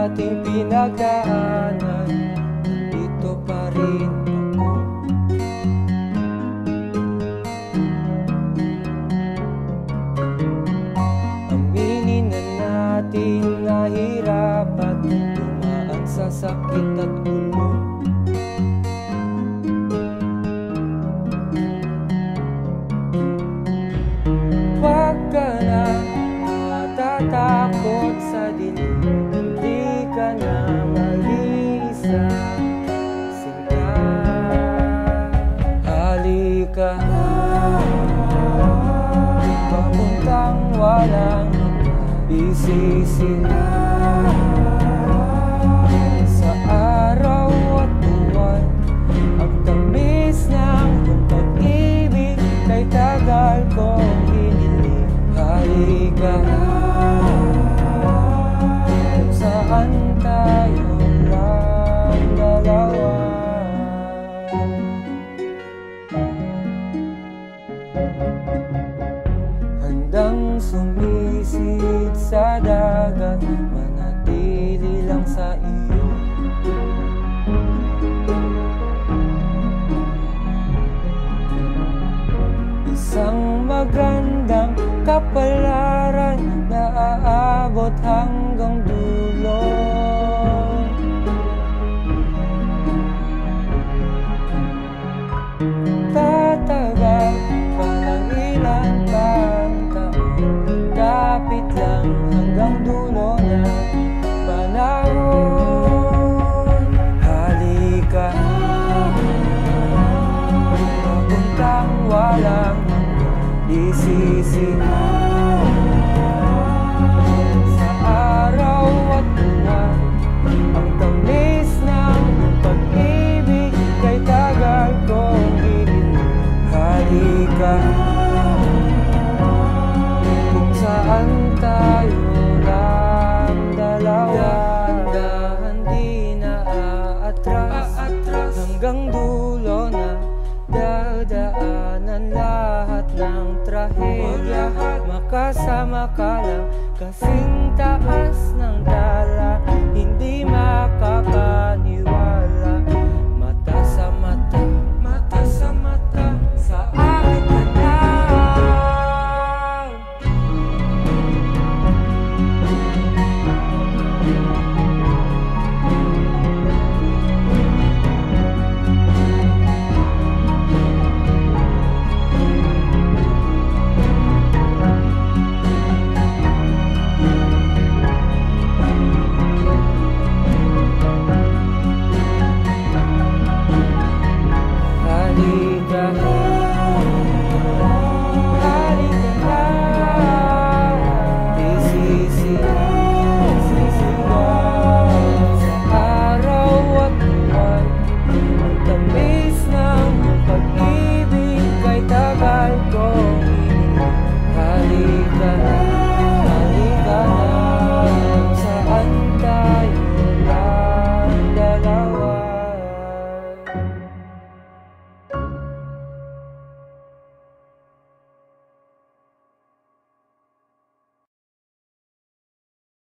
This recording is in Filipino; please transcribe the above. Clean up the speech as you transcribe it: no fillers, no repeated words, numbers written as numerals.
Ating pinagdaanan, nandito pa rin ako. Aminin na natin na hirap at dumaan sa sakit at gulo. Huwag ka na matatakot sa dilim. Halika, papuntang walang isisilang sa araw at buwan. Ang tamis ng pag-ibig kay tagal kong hiniling. Halika, kung saan tayo lang dalawa. Handang sumisid sa dagat, manatili lang sa iyo. Isang magandang kapalaran na aabot hanggang dulo. Tatagal pa ng ilang taon, kapit lang hanggang dulo na panahon. Halika, papuntang walang isisilang sa araw at buwan. Ang tamis ng pag-ibig kay tagal kong hiniling. Halika, kung saan tayo lang dalawa. Dahan-dahan di na aatras, hanggang dulo na dadaanan lahat ng trahedya. Makasama ka lang kasing